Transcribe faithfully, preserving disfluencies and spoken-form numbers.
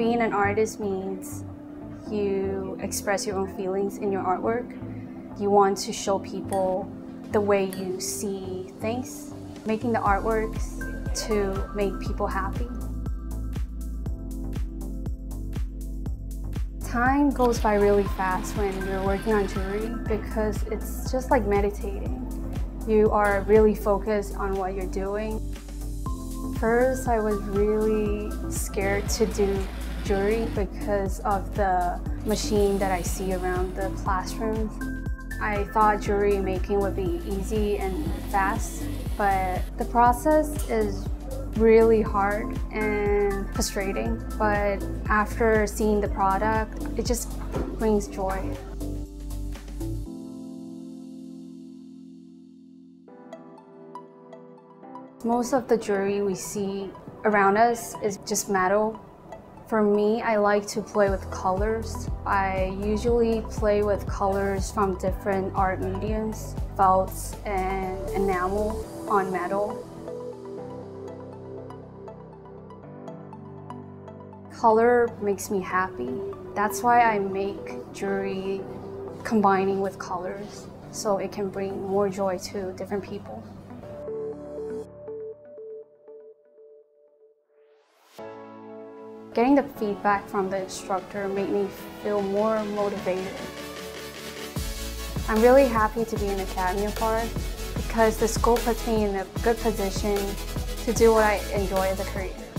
Being an artist means you express your own feelings in your artwork. You want to show people the way you see things, making the artworks to make people happy. Time goes by really fast when you're working on jewelry because it's just like meditating. You are really focused on what you're doing. First, I was really scared to do jewelry because of the machine that I see around the classrooms. I thought jewelry making would be easy and fast, but the process is really hard and frustrating. But after seeing the product, it just brings joy. Most of the jewelry we see around us is just metal. For me, I like to play with colors. I usually play with colors from different art mediums, felts and enamel on metal. Color makes me happy. That's why I make jewelry combining with colors, so it can bring more joy to different people. Getting the feedback from the instructor made me feel more motivated. I'm really happy to be in the Academy of Art because the school puts me in a good position to do what I enjoy as a career.